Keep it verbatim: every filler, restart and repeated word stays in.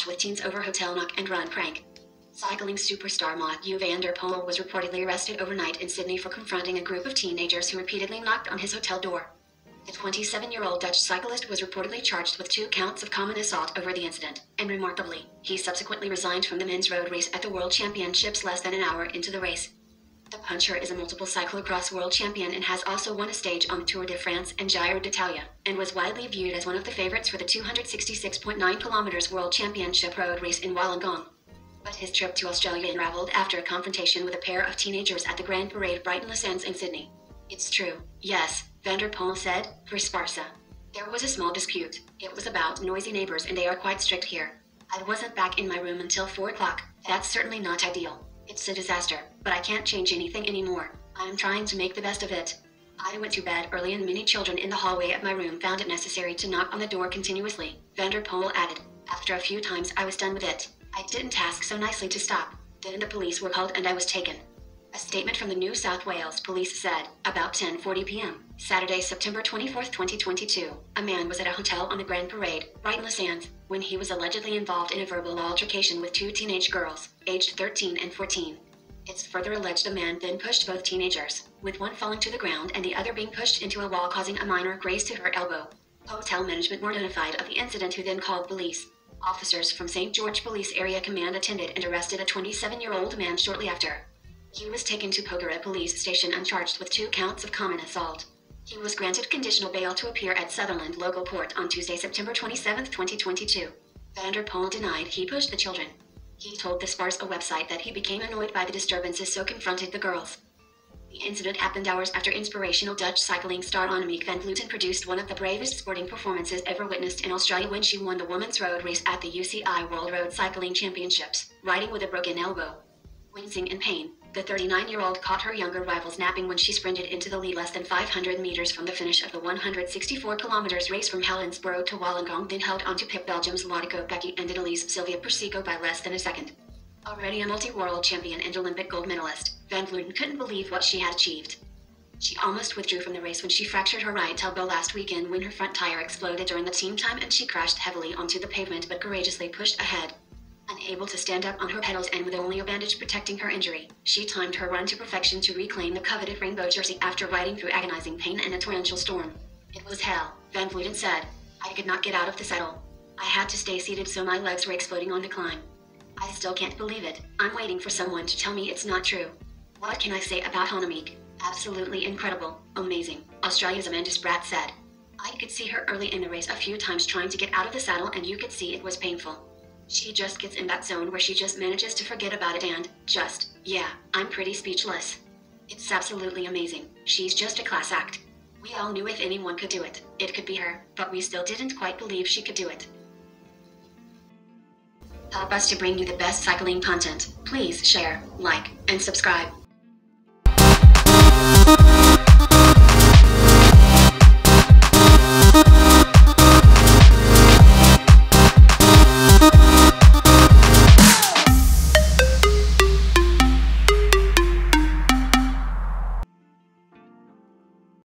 clash with teens over hotel knock and run prank. Cycling superstar Mathieu van der Poel was reportedly arrested overnight in Sydney for confronting a group of teenagers who repeatedly knocked on his hotel door. The twenty-seven-year-old Dutch cyclist was reportedly charged with two counts of common assault over the incident, and remarkably, he subsequently resigned from the men's road race at the World Championships less than an hour into the race. The puncher is a multiple cyclocross world champion and has also won a stage on the Tour de France and Giro d'Italia, and was widely viewed as one of the favorites for the two hundred sixty-six point nine kilometers World Championship road race in Wollongong. But his trip to Australia unraveled after a confrontation with a pair of teenagers at the Grand Parade Brighton-Le-Sands in Sydney. "It's true, yes," van der Poel said, for Sporza. "There was a small dispute. It was about noisy neighbors and they are quite strict here. I wasn't back in my room until four o'clock. That's certainly not ideal. It's a disaster, but I can't change anything anymore. I'm trying to make the best of it. I went to bed early and many children in the hallway of my room found it necessary to knock on the door continuously," van der Poel added. "After a few times I was done with it. I didn't ask so nicely to stop. Then the police were called and I was taken." A statement from the New South Wales Police said, about ten forty p m, Saturday, September twenty-fourth, twenty twenty-two, a man was at a hotel on the Grand Parade, Brighton-Le-Sands, when he was allegedly involved in a verbal altercation with two teenage girls, aged thirteen and fourteen. It's further alleged the man then pushed both teenagers, with one falling to the ground and the other being pushed into a wall, causing a minor graze to her elbow. Hotel management were notified of the incident, who then called police. Officers from St George Police Area Command attended and arrested a twenty-seven-year-old man shortly after. He was taken to Pogeret police station and charged with two counts of common assault. He was granted conditional bail to appear at Sutherland local court on Tuesday, September twenty-seventh, twenty twenty-two. Van der Poel denied he pushed the children. He told the Sporza website that he became annoyed by the disturbances, so confronted the girls. The incident happened hours after inspirational Dutch cycling star Annemiek van Vleuten produced one of the bravest sporting performances ever witnessed in Australia when she won the women's road race at the U C I World Road Cycling Championships, riding with a broken elbow. Wincing in pain, the thirty-nine-year-old caught her younger rival napping when she sprinted into the lead less than five hundred meters from the finish of the one hundred sixty-four kilometers race from Helensboro to Wollongong, then held on to pip Belgium's Monica Becky and Italy's Sylvia Persico by less than a second. Already a multi-world champion and Olympic gold medalist, Van Vleuten couldn't believe what she had achieved. She almost withdrew from the race when she fractured her right elbow last weekend when her front tire exploded during the team time and she crashed heavily onto the pavement but courageously pushed ahead. Unable to stand up on her pedals and with only a bandage protecting her injury, she timed her run to perfection to reclaim the coveted rainbow jersey after riding through agonizing pain and a torrential storm. "It was hell," Van Vleuten said. "I could not get out of the saddle. I had to stay seated so my legs were exploding on the climb. I still can't believe it. I'm waiting for someone to tell me it's not true." "What can I say about Annemiek? Absolutely incredible, amazing," Australia's Amanda Spratt said. "I could see her early in the race a few times trying to get out of the saddle and you could see it was painful. She just gets in that zone where she just manages to forget about it and, just, yeah, I'm pretty speechless. It's absolutely amazing. She's just a class act. We all knew if anyone could do it, it could be her, but we still didn't quite believe she could do it." Help us to bring you the best cycling content. Please share, like, and subscribe.